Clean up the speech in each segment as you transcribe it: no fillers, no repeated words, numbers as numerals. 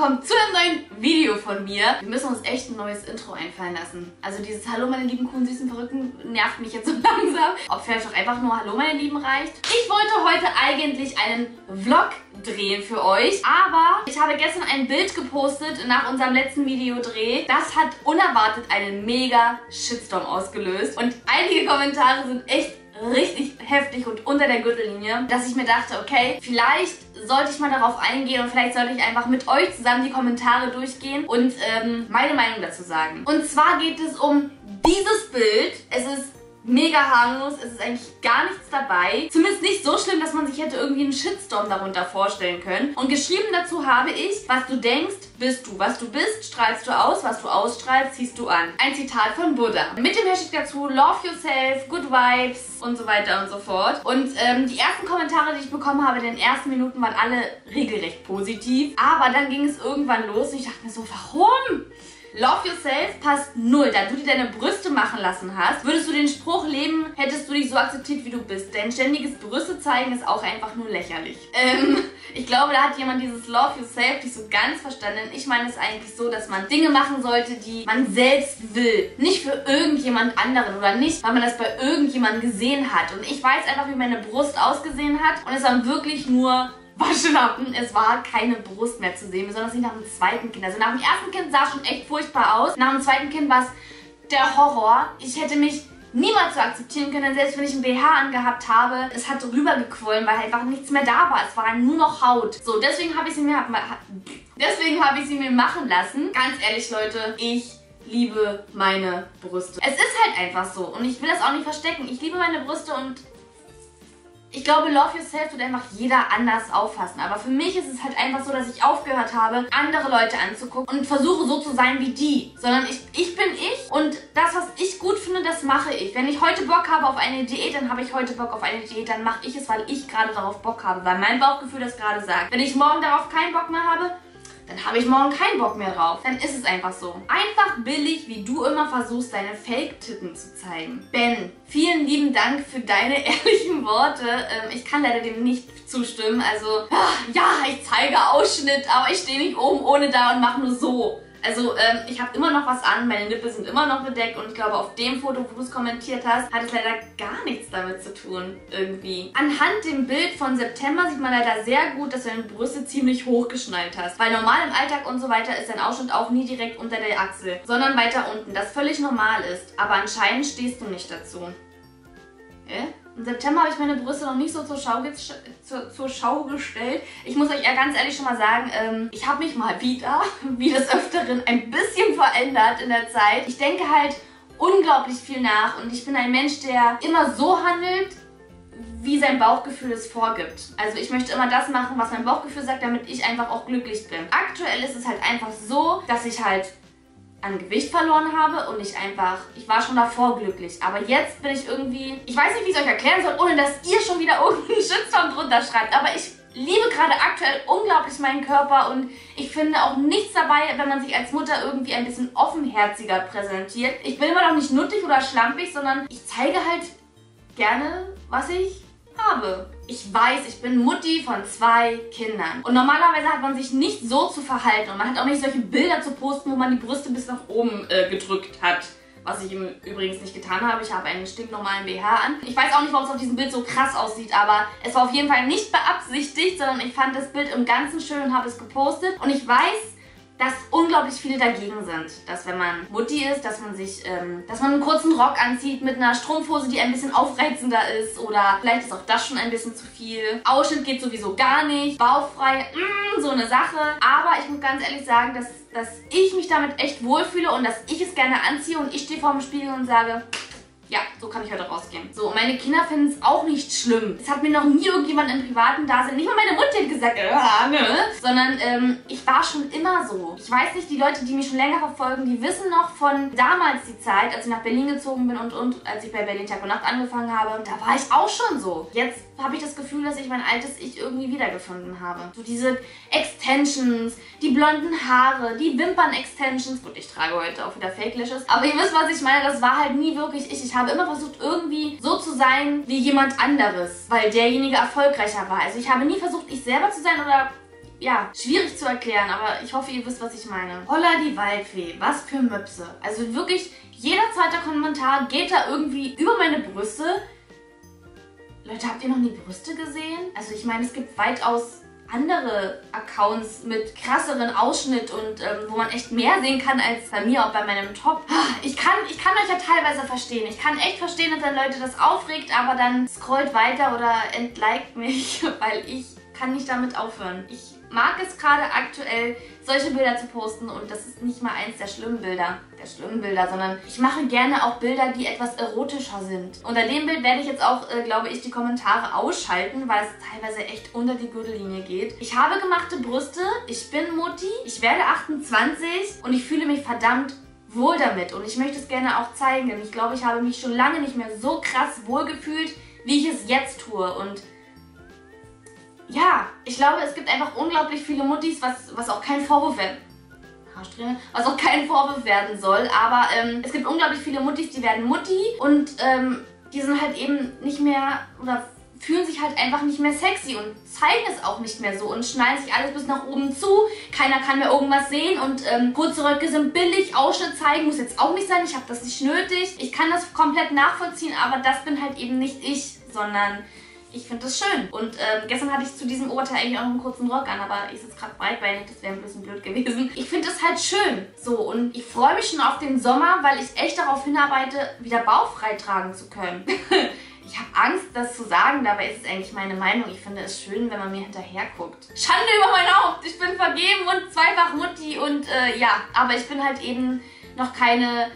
willkommen zu einem neuen Video von mir. Wir müssen uns echt ein neues Intro einfallen lassen. Also dieses Hallo meine lieben, coolen, süßen, verrückten nervt mich jetzt so langsam. Ob vielleicht auch einfach nur Hallo meine Lieben reicht. Ich wollte heute eigentlich einen Vlog drehen für euch, aber ich habe gestern ein Bild gepostet nach unserem letzten Videodreh. Das hat unerwartet einen mega Shitstorm ausgelöst und einige Kommentare sind echt richtig heftig und unter der Gürtellinie, dass ich mir dachte, okay, vielleicht sollte ich mal darauf eingehen und vielleicht sollte ich einfach mit euch zusammen die Kommentare durchgehen und meine Meinung dazu sagen. Und zwar geht es um dieses Bild. Es ist mega harmlos, es ist eigentlich gar nichts dabei. Zumindest nicht so schlimm, dass man sich hätte irgendwie einen Shitstorm darunter vorstellen können. Und geschrieben dazu habe ich: Was du denkst, bist du. Was du bist, strahlst du aus. Was du ausstrahlst, ziehst du an. Ein Zitat von Buddha. Mit dem Hashtag dazu Love Yourself, Good Vibes und so weiter und so fort. Und die ersten Kommentare, die ich bekommen habe in den ersten Minuten, waren alle regelrecht positiv. Aber dann ging es irgendwann los und ich dachte mir so, warum? Love Yourself passt null. Da du dir deine Brüste machen lassen hast, würdest du den Spruch leben, hättest du dich so akzeptiert, wie du bist. Denn ständiges Brüste zeigen ist auch einfach nur lächerlich. Ich glaube, da hat jemand dieses Love Yourself nicht so ganz verstanden. Ich meine es eigentlich so, dass man Dinge machen sollte, die man selbst will. Nicht für irgendjemand anderen oder nicht, weil man das bei irgendjemandem gesehen hat. Und ich weiß einfach, wie meine Brust ausgesehen hat. Und es waren wirklich nur Waschlappen. Es war keine Brust mehr zu sehen, besonders nicht nach dem zweiten Kind. Also nach dem ersten Kind sah es schon echt furchtbar aus. Nach dem zweiten Kind war es der Horror. Ich hätte mich niemals so akzeptieren können, selbst wenn ich einen BH angehabt habe. Es hat rübergequollen, weil einfach nichts mehr da war. Es war nur noch Haut. So, deswegen habe ich sie mir machen lassen. Ganz ehrlich, Leute, ich liebe meine Brüste. Es ist halt einfach so und ich will das auch nicht verstecken. Ich liebe meine Brüste und ich glaube, Love Yourself wird einfach jeder anders auffassen. Aber für mich ist es halt einfach so, dass ich aufgehört habe, andere Leute anzugucken und versuche so zu sein wie die. Sondern ich bin ich und das, was ich gut finde, das mache ich. Wenn ich heute Bock habe auf eine Diät, dann habe ich heute Bock auf eine Diät. Dann mache ich es, weil ich gerade darauf Bock habe, weil mein Bauchgefühl das gerade sagt. Wenn ich morgen darauf keinen Bock mehr habe, dann habe ich morgen keinen Bock mehr drauf. Dann ist es einfach so. Einfach billig, wie du immer versuchst, deine Fake-Titten zu zeigen. Ben, vielen lieben Dank für deine ehrlichen Worte. Ich kann leider dem nicht zustimmen. Also, ja, ich zeige Ausschnitt, aber ich stehe nicht oben ohne da und mache nur so. Also, ich habe immer noch was an, meine Nippel sind immer noch bedeckt und ich glaube, auf dem Foto, wo du es kommentiert hast, hat es leider gar nichts damit zu tun, irgendwie. Anhand dem Bild von September sieht man leider sehr gut, dass du deine Brüste ziemlich hochgeschnallt hast. Weil normal im Alltag und so weiter ist dein Ausschnitt auch nie direkt unter der Achsel, sondern weiter unten, das völlig normal ist. Aber anscheinend stehst du nicht dazu. Hä? Im September habe ich meine Brüste noch nicht so zur Schau gestellt. Ich muss euch ja ganz ehrlich schon mal sagen, ich habe mich mal wieder, wie des Öfteren, ein bisschen verändert in der Zeit. Ich denke halt unglaublich viel nach und ich bin ein Mensch, der immer so handelt, wie sein Bauchgefühl es vorgibt. Also ich möchte immer das machen, was mein Bauchgefühl sagt, damit ich einfach auch glücklich bin. Aktuell ist es halt einfach so, dass ich halt an Gewicht verloren habe und ich war schon davor glücklich, aber jetzt bin ich irgendwie, ich weiß nicht, wie ich es euch erklären soll, ohne dass ihr schon wieder irgendeinen Shitstorm drunter schreibt, aber ich liebe gerade aktuell unglaublich meinen Körper und ich finde auch nichts dabei, wenn man sich als Mutter irgendwie ein bisschen offenherziger präsentiert. Ich bin immer noch nicht nuttig oder schlampig, sondern ich zeige halt gerne, was ich habe. Ich weiß, ich bin Mutti von 2 Kindern. Und normalerweise hat man sich nicht so zu verhalten. Und man hat auch nicht solche Bilder zu posten, wo man die Brüste bis nach oben gedrückt hat. Was ich übrigens nicht getan habe. Ich habe einen stinknormalen BH an. Ich weiß auch nicht, warum es auf diesem Bild so krass aussieht, aber es war auf jeden Fall nicht beabsichtigt, sondern ich fand das Bild im Ganzen schön und habe es gepostet. Und ich weiß, dass unglaublich viele dagegen sind. Dass wenn man Mutti ist, dass man einen kurzen Rock anzieht mit einer Strumpfhose, die ein bisschen aufreizender ist. Oder vielleicht ist auch das schon ein bisschen zu viel. Ausschnitt geht sowieso gar nicht. Bauchfrei, so eine Sache. Aber ich muss ganz ehrlich sagen, dass ich mich damit echt wohlfühle und dass ich es gerne anziehe. Und ich stehe vor dem Spiegel und sage, ja, so kann ich heute rausgehen. So, und meine Kinder finden es auch nicht schlimm. Es hat mir noch nie irgendjemand im privaten Dasein, nicht mal meine Mutter hat gesagt, ne? Sondern ich war schon immer so. Ich weiß nicht, die Leute, die mich schon länger verfolgen, die wissen noch von damals die Zeit, als ich nach Berlin gezogen bin und als ich bei Berlin Tag und Nacht angefangen habe, da war ich auch schon so. Jetzt habe ich das Gefühl, dass ich mein altes Ich irgendwie wiedergefunden habe. So diese Extensions, die blonden Haare, die Wimpern-Extensions. Gut, ich trage heute auch wieder Fake-Lashes. Aber ihr wisst, was ich meine, das war halt nie wirklich ich. Ich habe immer versucht, irgendwie so zu sein wie jemand anderes, weil derjenige erfolgreicher war. Also ich habe nie versucht, ich selber zu sein oder ja, schwierig zu erklären, aber ich hoffe, ihr wisst, was ich meine. Holla die Waldfee, was für Möpse. Also wirklich, jeder zweite Kommentar geht da irgendwie über meine Brüste. Leute, habt ihr noch nie Brüste gesehen? Also ich meine, es gibt weitaus andere Accounts mit krasseren Ausschnitt und wo man echt mehr sehen kann als bei mir, auch bei meinem Top. Ich kann euch ja teilweise verstehen. Ich kann echt verstehen, dass dann Leute das aufregt, aber dann scrollt weiter oder entliked mich, weil ich kann nicht damit aufhören. Ich mag es gerade aktuell, solche Bilder zu posten und das ist nicht mal eins der schlimmen Bilder, sondern ich mache gerne auch Bilder, die etwas erotischer sind. Unter dem Bild werde ich jetzt auch, glaube ich, die Kommentare ausschalten, weil es teilweise echt unter die Gürtellinie geht. Ich habe gemachte Brüste, ich bin Mutti, ich werde 28 und ich fühle mich verdammt wohl damit und ich möchte es gerne auch zeigen, denn ich glaube, ich habe mich schon lange nicht mehr so krass wohlgefühlt, wie ich es jetzt tue und ja, ich glaube, es gibt einfach unglaublich viele Muttis, was auch kein Vorwurf werden, was auch kein Vorwurf werden soll, aber es gibt unglaublich viele Muttis, die werden Mutti und die sind halt eben nicht mehr oder fühlen sich halt einfach nicht mehr sexy und zeigen es auch nicht mehr so und schneiden sich alles bis nach oben zu, keiner kann mehr irgendwas sehen und kurze Röcke sind billig, Ausschnitt zeigen muss jetzt auch nicht sein, ich habe das nicht nötig, ich kann das komplett nachvollziehen, aber das bin halt eben nicht ich, sondern ich finde das schön. Und gestern hatte ich zu diesem Oberteil eigentlich auch noch einen kurzen Rock an, aber ich sitze gerade breitbeinig, das wäre ein bisschen blöd gewesen. Ich finde das halt schön. So, und ich freue mich schon auf den Sommer, weil ich echt darauf hinarbeite, wieder bauchfrei tragen zu können. Ich habe Angst, das zu sagen, dabei ist es eigentlich meine Meinung. Ich finde es schön, wenn man mir hinterher guckt. Schande über mein Haupt! Ich bin vergeben und zweifach Mutti und ja, aber ich bin halt eben noch keine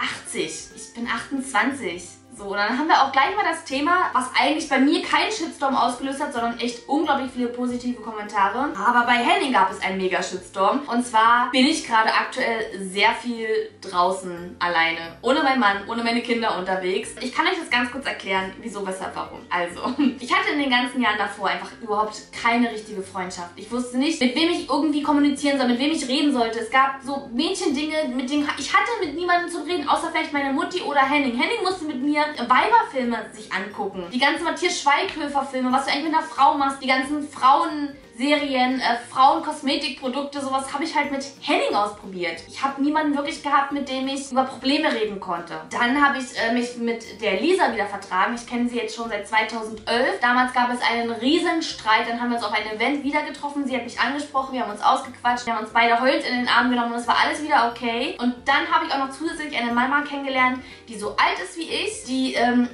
80. Ich bin 28. So, und dann haben wir auch gleich mal das Thema, was eigentlich bei mir keinen Shitstorm ausgelöst hat, sondern echt unglaublich viele positive Kommentare. Aber bei Henning gab es einen Mega-Shitstorm. Und zwar bin ich gerade aktuell sehr viel draußen alleine. Ohne meinen Mann, ohne meine Kinder unterwegs. Ich kann euch das ganz kurz erklären, wieso, weshalb, warum. Also, ich hatte in den ganzen Jahren davor einfach überhaupt keine richtige Freundschaft. Ich wusste nicht, mit wem ich irgendwie kommunizieren soll, mit wem ich reden sollte. Es gab so Mädchendinge, mit denen ich hatte mit niemandem zu reden, außer vielleicht meine Mutti oder Henning. Henning musste mit mir Weiberfilme sich angucken. Die ganzen Matthias Schweighöfer-Filme, was du eigentlich mit einer Frau machst, die ganzen Frauenserien, Frauenkosmetikprodukte, sowas habe ich halt mit Henning ausprobiert. Ich habe niemanden wirklich gehabt, mit dem ich über Probleme reden konnte. Dann habe ich mich mit der Lisa wieder vertragen. Ich kenne sie jetzt schon seit 2011. Damals gab es einen riesen Streit. Dann haben wir uns auf einem Event wieder getroffen. Sie hat mich angesprochen, wir haben uns ausgequatscht, wir haben uns beide Holz in den Arm genommen und es war alles wieder okay. Und dann habe ich auch noch zusätzlich eine Mama kennengelernt, die so alt ist wie ich, die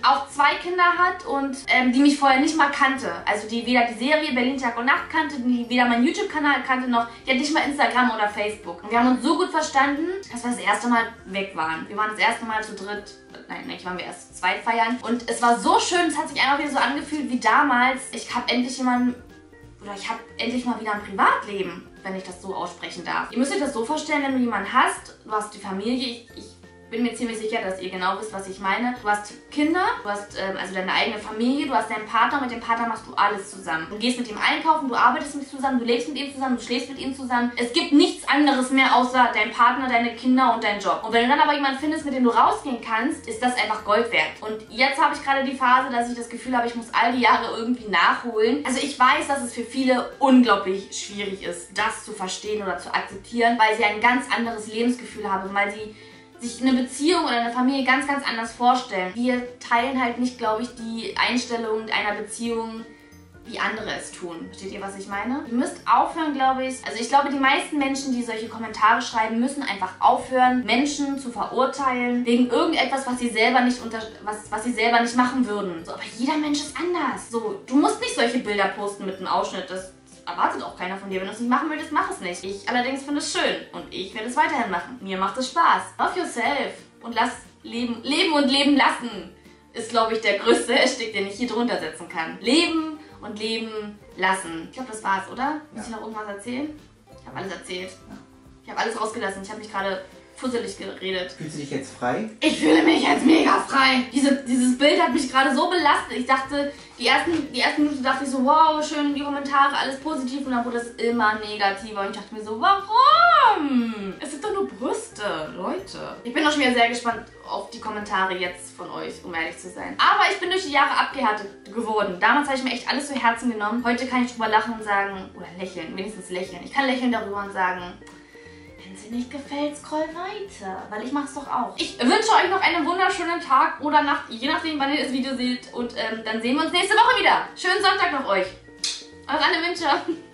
auch zwei Kinder hat und die mich vorher nicht mal kannte. Also die weder die Serie Berlin Tag und Nacht kannte, die weder meinen YouTube-Kanal kannte noch, die hat nicht mal Instagram oder Facebook. Und wir haben uns so gut verstanden, dass wir das erste Mal weg waren. Wir waren das erste Mal zu dritt, nein, ich waren wir erst zu zweit feiern. Und es war so schön, es hat sich einfach wieder so angefühlt wie damals. Ich habe endlich jemanden, oder ich habe endlich mal wieder ein Privatleben, wenn ich das so aussprechen darf. Ihr müsst euch das so vorstellen, wenn du jemanden hast, du hast die Familie, ich bin mir ziemlich sicher, dass ihr genau wisst, was ich meine. Du hast Kinder, du hast also deine eigene Familie, du hast deinen Partner, mit dem Partner machst du alles zusammen. Du gehst mit ihm einkaufen, du arbeitest mit ihm zusammen, du lebst mit ihm zusammen, du schläfst mit ihm zusammen. Es gibt nichts anderes mehr außer dein Partner, deine Kinder und dein Job. Und wenn du dann aber jemanden findest, mit dem du rausgehen kannst, ist das einfach Gold wert. Und jetzt habe ich gerade die Phase, dass ich das Gefühl habe, ich muss all die Jahre irgendwie nachholen. Also ich weiß, dass es für viele unglaublich schwierig ist, das zu verstehen oder zu akzeptieren, weil sie ein ganz anderes Lebensgefühl haben, weil sie sich eine Beziehung oder eine Familie ganz, ganz anders vorstellen. Wir teilen halt nicht, glaube ich, die Einstellung einer Beziehung, wie andere es tun. Versteht ihr, was ich meine? Ihr müsst aufhören, glaube ich. Also ich glaube, die meisten Menschen, die solche Kommentare schreiben, müssen einfach aufhören, Menschen zu verurteilen wegen irgendetwas, was sie selber nicht machen würden. So, aber jeder Mensch ist anders. So, du musst nicht solche Bilder posten mit einem Ausschnitt, das erwartet auch keiner von dir. Wenn du es nicht machen willst, mach es nicht. Ich allerdings finde es schön und ich werde es weiterhin machen. Mir macht es Spaß. Love yourself und lass leben. Leben und leben lassen ist, glaube ich, der größte Hashtag, den ich hier drunter setzen kann. Leben und leben lassen. Ich glaube, das war's, oder? Muss ich noch irgendwas erzählen? Ich habe alles erzählt. Ja. Ich habe alles rausgelassen. Ich habe mich gerade fusselig geredet. Fühlst du dich jetzt frei? Ich fühle mich jetzt mega frei. Dieses Bild hat mich gerade so belastet. Ich dachte, die ersten Minuten dachte ich so, wow, schön die Kommentare, alles positiv. Und dann wurde es immer negativer. Und ich dachte mir so, warum? Es sind doch nur Brüste, Leute. Ich bin auch schon wieder sehr gespannt auf die Kommentare jetzt von euch, um ehrlich zu sein. Aber ich bin durch die Jahre abgehärtet geworden. Damals habe ich mir echt alles zu Herzen genommen. Heute kann ich drüber lachen und sagen, oder lächeln, wenigstens lächeln. Ich kann lächeln darüber und sagen, wenn es dir nicht gefällt, scroll weiter, weil ich mache es doch auch. Ich wünsche euch noch einen wunderschönen Tag oder Nacht, je nachdem, wann ihr das Video seht. Und dann sehen wir uns nächste Woche wieder. Schönen Sonntag noch euch. Eure Anne Wünsche.